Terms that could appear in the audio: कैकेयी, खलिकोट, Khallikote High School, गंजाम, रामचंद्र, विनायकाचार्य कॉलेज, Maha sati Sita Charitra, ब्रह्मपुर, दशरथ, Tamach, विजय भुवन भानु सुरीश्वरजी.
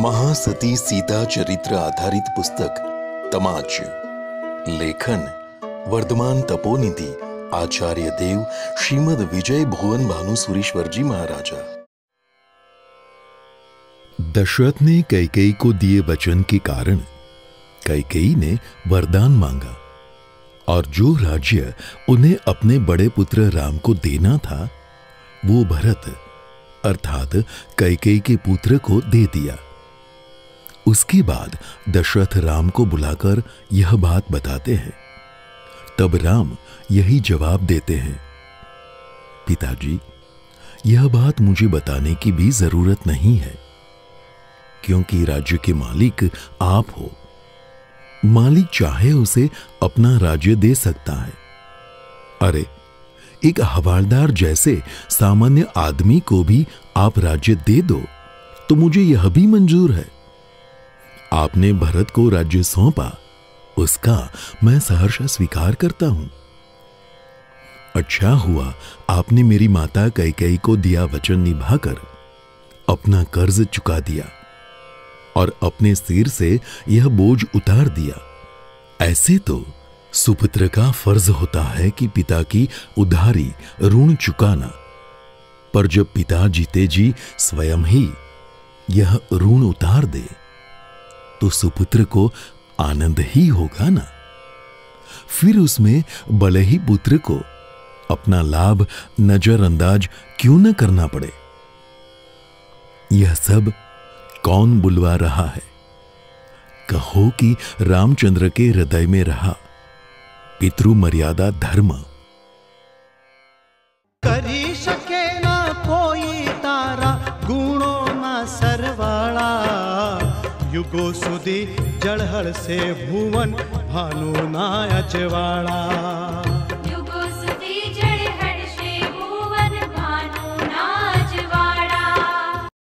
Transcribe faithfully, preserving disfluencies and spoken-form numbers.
महासती सीता चरित्र आधारित पुस्तक तमाच, लेखन वर्धमान तपोनिधि आचार्य देव श्रीमद विजय भुवन भानु सुरीश्वरजी महाराजा। दशरथ ने कैकेयी को दिए वचन के कारण कैकेयी ने वरदान मांगा और जो राज्य उन्हें अपने बड़े पुत्र राम को देना था वो भरत अर्थात कैकेयी के पुत्र को दे दिया। उसके बाद दशरथ राम को बुलाकर यह बात बताते हैं। तब राम यही जवाब देते हैं, पिताजी यह बात मुझे बताने की भी जरूरत नहीं है क्योंकि राज्य के मालिक आप हो। मालिक चाहे उसे अपना राज्य दे सकता है। अरे एक हवालदार जैसे सामान्य आदमी को भी आप राज्य दे दो तो मुझे यह भी मंजूर है। आपने भरत को राज्य सौंपा उसका मैं सहर्ष स्वीकार करता हूं। अच्छा हुआ आपने मेरी माता कैकेयी को दिया वचन निभाकर अपना कर्ज चुका दिया और अपने सिर से यह बोझ उतार दिया। ऐसे तो सुपुत्र का फर्ज होता है कि पिता की उधारी ऋण चुकाना, पर जब पिता जीते जी स्वयं ही यह ऋण उतार दे तो सुपुत्र को आनंद ही होगा ना। फिर उसमें भले ही पुत्र को अपना लाभ नजरअंदाज क्यों न करना पड़े। यह सब कौन बुलवा रहा है? कहो कि रामचंद्र के हृदय में रहा पितृ मर्यादा धर्म। करी सके ना कोई तारा गुणों ना सरवाला, युगो सुधी जड़हर से भुवन भानु ना अजवाड़ा।